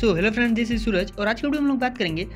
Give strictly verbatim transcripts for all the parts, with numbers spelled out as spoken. So hello friends, this is Suraj और आज के वीडियो में हम लोग बात करेंगे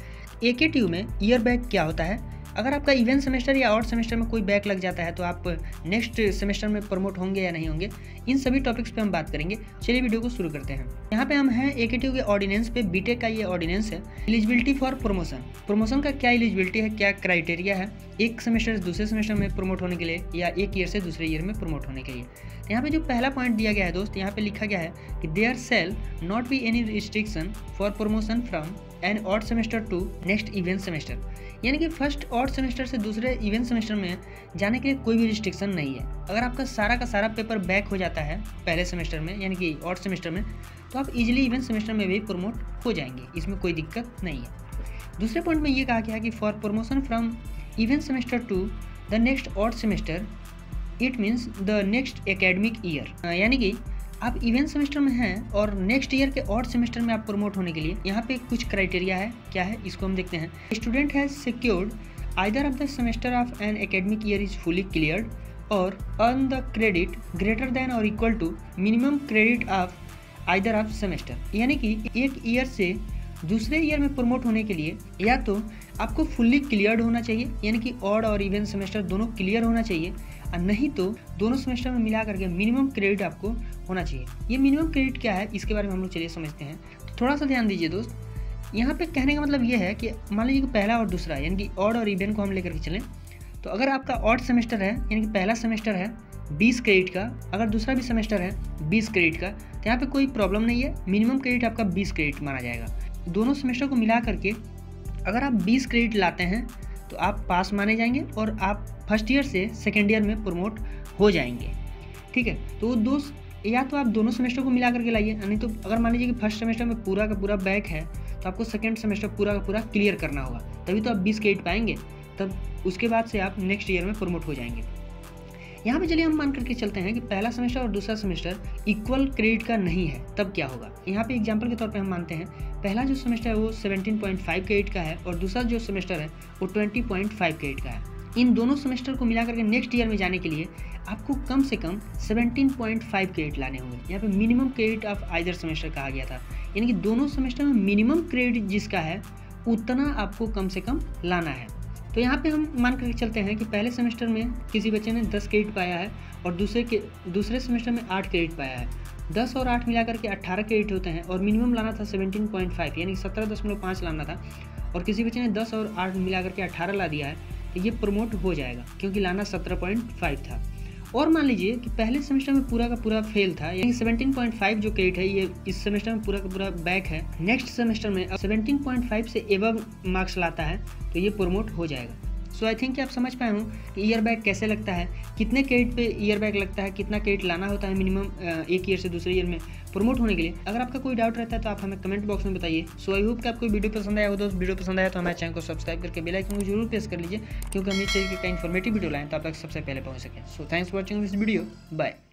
ए के टी यू में ईयर बैक क्या होता है। अगर आपका इवेंट सेमेस्टर या ऑड सेमेस्टर में कोई बैक लग जाता है तो आप नेक्स्ट सेमेस्टर में प्रमोट होंगे या नहीं होंगे, इन सभी टॉपिक्स पे हम बात करेंगे। चलिए वीडियो को शुरू करते हैं। यहाँ पे हम हैं ए के टी यू के ऑर्डिनेंस पे, बीटेक का ये ऑर्डिनेंस है। एलिजिबिलिटी फॉर प्रमोशन, प्रमोशन का क्या एलिजिबिलिटी है, क्या क्राइटेरिया है एक सेमेस्टर से दूसरे सेमेस्टर में प्रमोट होने के लिए या एक ईयर से दूसरे ईयर में प्रमोट होने के लिए। यहाँ पे जो पहला पॉइंट दिया गया है दोस्त, यहाँ पे लिखा गया है कि there shall not be any restriction for promotion from an odd semester to next even semester, यानी कि फर्स्ट ऑड सेमेस्टर से दूसरे इवेंट सेमेस्टर में जाने के लिए कोई भी रिस्ट्रिक्शन नहीं है। अगर आपका सारा का सारा पेपर बैक हो जाता है पहले सेमेस्टर में, यानी कि ऑड सेमेस्टर में, तो आप इजीली इवेंट सेमेस्टर में भी प्रमोट हो जाएंगे, इसमें कोई दिक्कत नहीं है। दूसरे पॉइंट में ये कहा गया है कि for promotion from even semester to the next odd semester it means the next academic year, यानी कि आप इवेंट सेमेस्टर में हैं और नेक्स्ट ईयर के ऑड सेमेस्टर में आप प्रमोट होने के लिए यहाँ पे कुछ क्राइटेरिया है, क्या है इसको हम देखते हैं। Student has secured either of the semester of an academic year is fully cleared और earn the credit greater than और equal to minimum credit of either of semester, यानी कि एक ईयर से दूसरे ईयर में प्रमोट होने के लिए या तो आपको फुल्ली क्लियर्ड होना चाहिए, यानी कि ऑड और इवेंट सेमेस्टर दोनों क्लियर होना चाहिए, और नहीं तो दोनों सेमेस्टर में मिला करके मिनिमम क्रेडिट आपको होना चाहिए। ये मिनिमम क्रेडिट क्या है, इसके बारे में हम लोग चलिए समझते हैं। तो थोड़ा सा ध्यान दीजिए दोस्त, यहाँ पे कहने का मतलब ये है कि मान लीजिए कि पहला और दूसरा, यानी कि ऑड और इवेंट को हम लेकर के चलें, तो अगर आपका ऑड सेमेस्टर है, यानी कि पहला सेमेस्टर है बीस क्रेडिट का, अगर दूसरा भी सेमेस्टर है बीस क्रेडिट का, तो यहाँ पर कोई प्रॉब्लम नहीं है, मिनिमम क्रेडिट आपका बीस क्रेडिट माना जाएगा। दोनों सेमेस्टर को मिला करके अगर आप बीस क्रेडिट लाते हैं तो आप पास माने जाएंगे और आप फर्स्ट ईयर से सेकेंड ईयर में प्रमोट हो जाएंगे, ठीक है। तो दोस्त या तो आप दोनों सेमेस्टर को मिला करके लाइए, नहीं तो अगर मान लीजिए कि फर्स्ट सेमेस्टर में पूरा का पूरा बैक है तो आपको सेकेंड सेमेस्टर पूरा का पूरा क्लियर करना होगा, तभी तो आप बीस क्रेडिट पाएंगे, तब उसके बाद से आप नेक्स्ट ईयर में प्रमोट हो जाएंगे। यहाँ पे चलिए हम मान करके चलते हैं कि पहला सेमेस्टर और दूसरा सेमेस्टर इक्वल क्रेडिट का नहीं है, तब क्या होगा। यहाँ पे एग्जांपल के तौर पे हम मानते हैं पहला जो सेमेस्टर है वो सत्रह पॉइंट पाँच क्रेडिट का है और दूसरा जो सेमेस्टर है वो बीस पॉइंट पाँच क्रेडिट का है। इन दोनों सेमेस्टर को मिला करके नेक्स्ट ईयर में जाने के लिए आपको कम से कम सत्रह पॉइंट पाँच क्रेडिट लाने होंगे। यहाँ पे minimum credit of either semester कहा गया था, यानी कि दोनों सेमेस्टर में मिनिमम क्रेडिट जिसका है उतना आपको कम से कम लाना है। तो यहाँ पे हम मान करके चलते हैं कि पहले सेमेस्टर में किसी बच्चे ने दस क्रेडिट पाया है और दूसरे के दूसरे सेमेस्टर में आठ क्रेडिट पाया है, दस और आठ मिला करके अट्ठारह क्रेडिट होते हैं और मिनिमम लाना था सत्रह पॉइंट पाँच, यानी सत्रह दशमलव पाँच लाना था, और किसी बच्चे ने दस और आठ मिला करके अट्ठारह ला दिया है तो ये प्रमोट हो जाएगा क्योंकि लाना सत्रह पॉइंट पाँच था। और मान लीजिए कि पहले सेमेस्टर में पूरा का पूरा फेल था, यानी सत्रह पॉइंट पाँच जो क्रेडिट है ये इस सेमेस्टर में पूरा का पूरा बैक है, नेक्स्ट सेमेस्टर में सत्रह पॉइंट पाँच से एबव मार्क्स लाता है तो ये प्रमोट हो जाएगा। सो आई थिंक आप समझ पाए हूँ कि ईयर बैक कैसे लगता है, कितने क्रेडिट पे ईयर बैक लगता है, कितना क्रेडिट लाना होता है मिनिमम एक ईयर से दूसरे ईयर में प्रमोट होने के लिए। अगर आपका कोई डाउट रहता है तो आप हमें कमेंट बॉक्स में बताइए। सो आई होप कि आपको वीडियो पसंद आया हो दोस्त, वीडियो पसंद आया तो हमारे चैनल को सब्सक्राइब करके बेल आइकन को जरूर प्रेस कर लीजिए, क्योंकि हम इस तरीके का इन्फॉर्मेटिव वीडियो लाएँ तो आप तक सबसे पहले पहुँच सकें। So thanks for watching this video, bye.